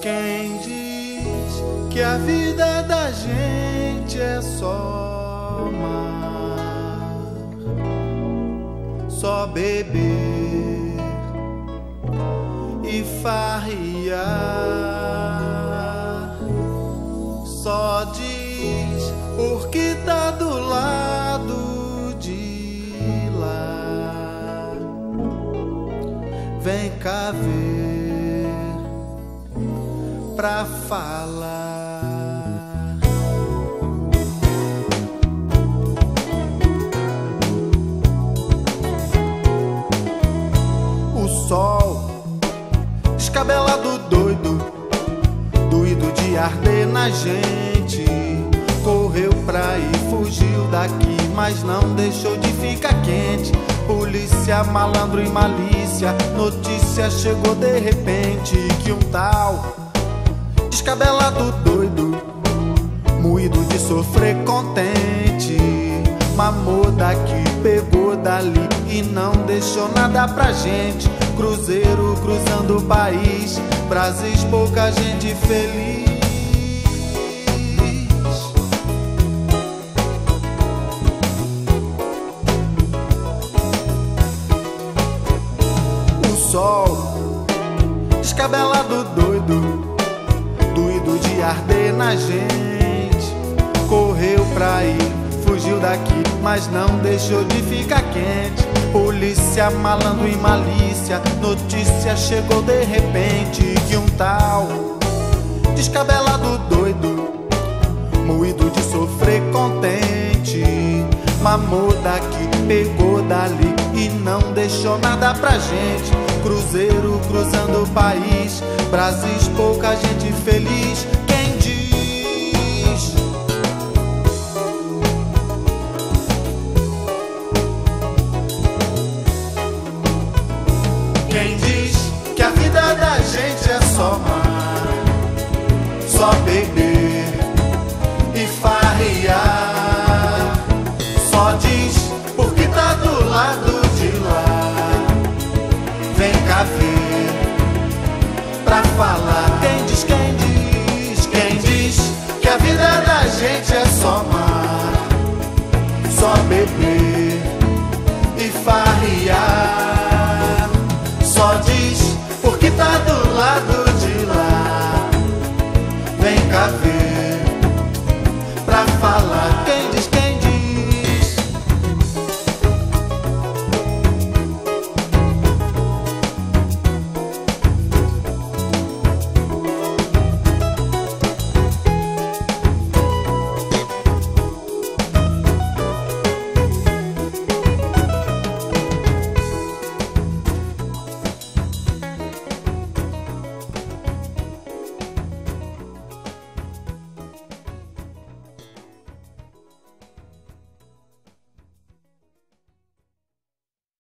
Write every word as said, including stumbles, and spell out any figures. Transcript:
Quem diz que a vida da gente é só mar, só beber e farrear, só diz porque tá do lado de lá. Vem cá ver pra falar. O sol escabelado, doido, doido de arder na gente, correu pra ir, fugiu daqui, mas não deixou de ficar quente. Polícia, malandro e malícia, notícia chegou de repente que um tal escabelado doido, moído de sofrer contente, mamou daqui, pegou dali e não deixou nada pra gente. Cruzeiro cruzando o país, Brasis, pouca gente feliz. O sol escabelado doido, doido de arder na gente, correu pra ir, fugiu daqui, mas não deixou de ficar quente. Polícia, malandro e malícia, notícia chegou de repente que um tal descabelado doido, moído de sofrer contente, mamou daqui, pegou dali e não deixou nada pra gente. Cruzeiro cruzando o país, Brasis, pouca gente feliz. Quem diz Quem diz que a vida da gente é só mar, só beber e farrear, só diz porque tá do lado de lá. Vem cá ver pra falar. Quem diz, quem diz, quem diz que a vida da gente é só mar, só beber